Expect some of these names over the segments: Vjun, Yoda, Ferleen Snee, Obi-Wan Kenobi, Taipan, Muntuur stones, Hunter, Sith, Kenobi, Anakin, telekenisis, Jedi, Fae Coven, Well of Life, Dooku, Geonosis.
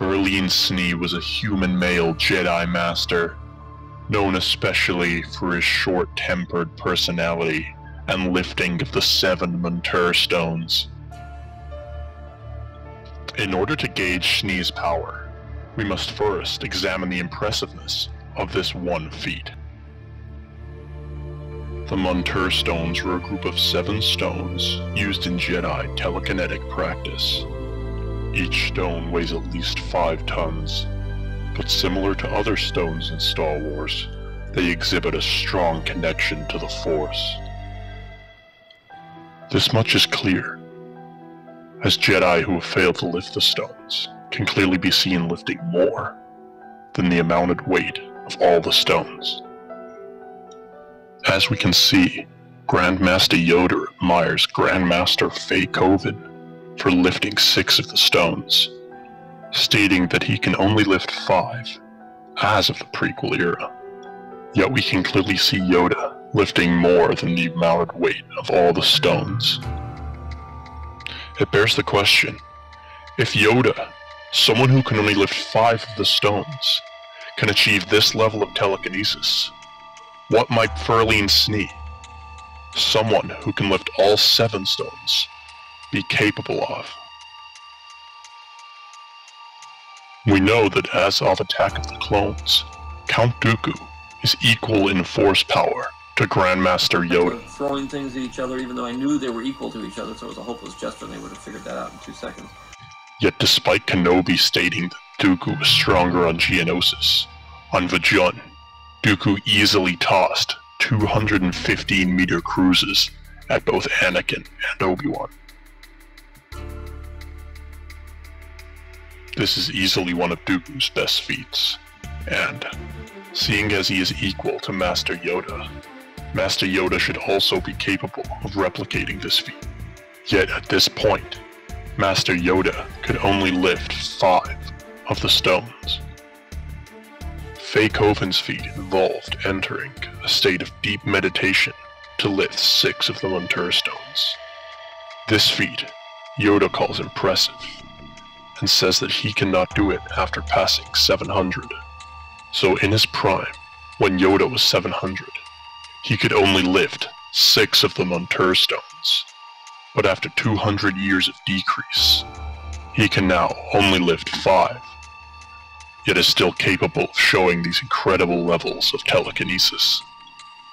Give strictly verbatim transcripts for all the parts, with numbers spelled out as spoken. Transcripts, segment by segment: Ferleen Snee was a human male Jedi Master, known especially for his short-tempered personality and lifting of the seven Muntuur stones. In order to gauge Snee's power, we must first examine the impressiveness of this one feat. The Muntuur stones were a group of seven stones used in Jedi telekinetic practice. Each stone weighs at least five tons, but similar to other stones in Star Wars, they exhibit a strong connection to the Force. This much is clear, as Jedi who have failed to lift the stones can clearly be seen lifting more than the amounted weight of all the stones. As we can see, Grandmaster Yoda admires Grandmaster Fae Coven for lifting six of the stones, stating that he can only lift five, as of the prequel era. Yet we can clearly see Yoda lifting more than the amounted weight of all the stones. It bears the question, if Yoda, someone who can only lift five of the stones, can achieve this level of telekinesis, what might Ferleen Snee, someone who can lift all seven stones, be capable of? We know that as of Attack of the Clones, Count Dooku is equal in force power to Grandmaster Yoda. Throwing things at each other, even though I knew they were equal to each other, so it was a hopeless gesture, and they would have figured that out in two seconds. Yet despite Kenobi stating that Dooku was stronger on Geonosis, on Vjun, Dooku easily tossed two hundred fifteen meter cruises at both Anakin and Obi-Wan. This is easily one of Dooku's best feats, and, seeing as he is equal to Master Yoda, Master Yoda should also be capable of replicating this feat. Yet at this point, Master Yoda could only lift five of the stones. Fae Coven's feat involved entering a state of deep meditation to lift six of the Muntuur stones. This feat, Yoda calls impressive, and says that he cannot do it after passing seven hundred. So in his prime, when Yoda was seven hundred, he could only lift six of the Muntuur stones. But after two hundred years of decrease, he can now only lift five, yet is still capable of showing these incredible levels of telekinesis.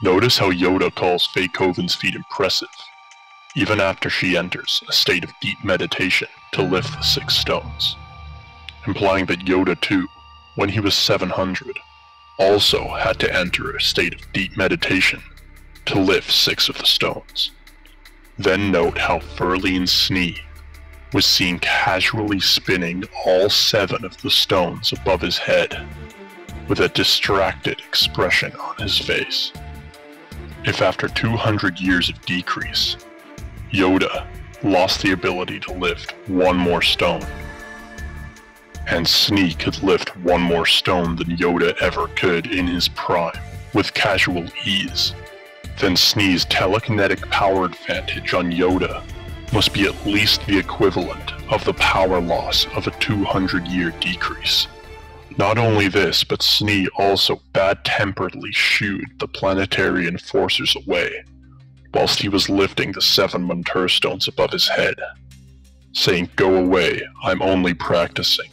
Notice how Yoda calls Fae Coven's feat impressive, even after she enters a state of deep meditation to lift the six stones, implying that Yoda too, when he was seven hundred, also had to enter a state of deep meditation to lift six of the stones. Then note how Ferleen Snee was seen casually spinning all seven of the stones above his head, with a distracted expression on his face. If after two hundred years of decrease, Yoda lost the ability to lift one more stone, and Snee could lift one more stone than Yoda ever could in his prime with casual ease, then Snee's telekinetic power advantage on Yoda must be at least the equivalent of the power loss of a two hundred year decrease. Not only this, but Snee also bad-temperedly shooed the planetary enforcers away whilst he was lifting the seven Muntuur stones above his head, saying, "Go away, I'm only practicing."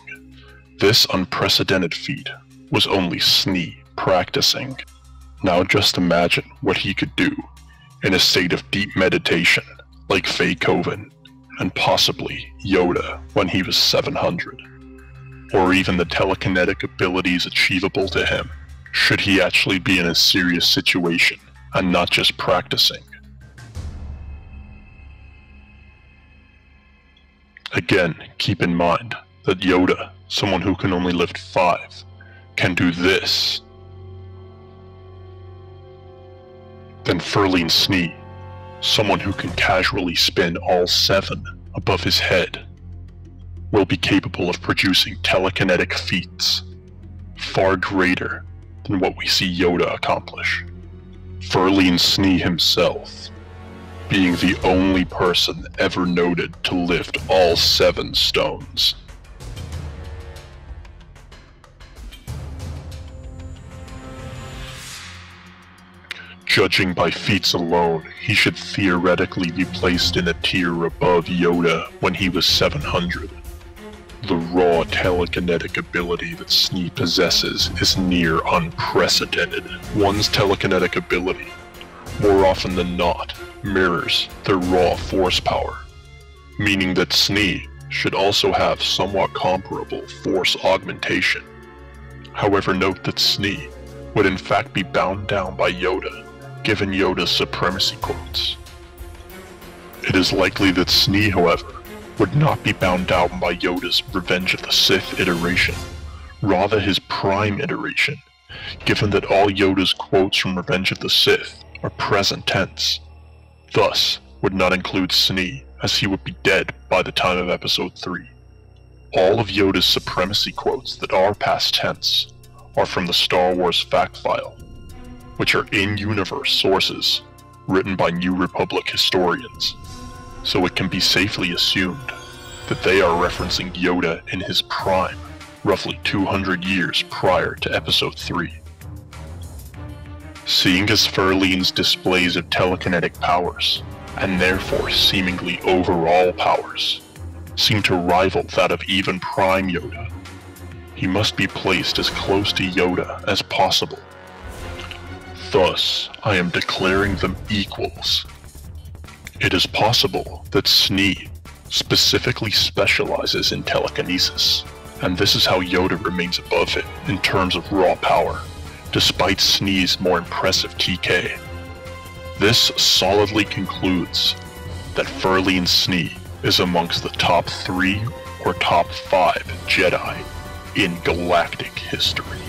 This unprecedented feat was only Snee practicing. Now just imagine what he could do in a state of deep meditation like Fae Coven, and possibly Yoda when he was seven hundred, or even the telekinetic abilities achievable to him should he actually be in a serious situation and not just practicing. Again, keep in mind that Yoda, someone who can only lift five, can do this. Then Ferleen Snee, someone who can casually spin all seven above his head, will be capable of producing telekinetic feats far greater than what we see Yoda accomplish. Ferleen Snee himself, being the only person ever noted to lift all seven stones. Judging by feats alone, he should theoretically be placed in a tier above Yoda when he was seven hundred. The raw telekinetic ability that Snee possesses is near unprecedented. One's telekinetic ability, more often than not, mirrors their raw force power, meaning that Snee should also have somewhat comparable force augmentation. However, note that Snee would in fact be bound down by Yoda, given Yoda's supremacy quotes. It is likely that Snee, however, would not be bound down by Yoda's Revenge of the Sith iteration, rather his prime iteration, given that all Yoda's quotes from Revenge of the Sith are present tense, thus would not include Snee, as he would be dead by the time of Episode three. All of Yoda's supremacy quotes that are past tense are from the Star Wars fact file, which are in-universe sources, written by New Republic historians, so it can be safely assumed that they are referencing Yoda in his prime, roughly two hundred years prior to Episode three. Seeing as Ferleen's displays of telekinetic powers, and therefore seemingly overall powers, seem to rival that of even prime Yoda, he must be placed as close to Yoda as possible. Thus, I am declaring them equals. It is possible that Snee specifically specializes in telekinesis, and this is how Yoda remains above it in terms of raw power, despite Snee's more impressive T K. This solidly concludes that Ferleen Snee is amongst the top three or top five Jedi in galactic history.